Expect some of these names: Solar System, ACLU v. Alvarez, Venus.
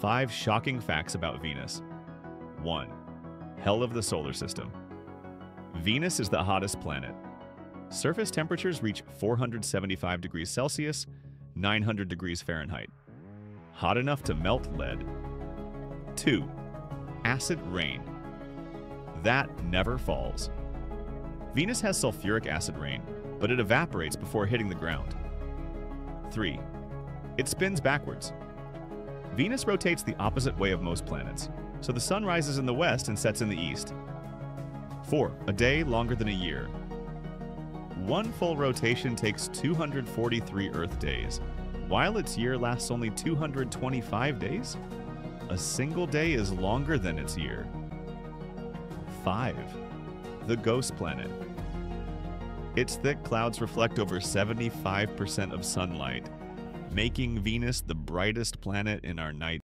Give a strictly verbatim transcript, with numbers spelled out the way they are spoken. Five shocking facts about Venus. One. Hell of the solar system. Venus is the hottest planet. Surface temperatures reach four hundred seventy-five degrees Celsius, nine hundred degrees Fahrenheit. Hot enough to melt lead. Two. Acid rain. That never falls. Venus has sulfuric acid rain, but it evaporates before hitting the ground. Three. It spins backwards. Venus rotates the opposite way of most planets, so the sun rises in the west and sets in the east. Four. A day longer than a year. One full rotation takes two hundred forty-three Earth days, while its year lasts only two hundred twenty-five days. A single day is longer than its year. Five. The ghost planet. Its thick clouds reflect over seventy-five percent of sunlight, making Venus the brightest planet in our night.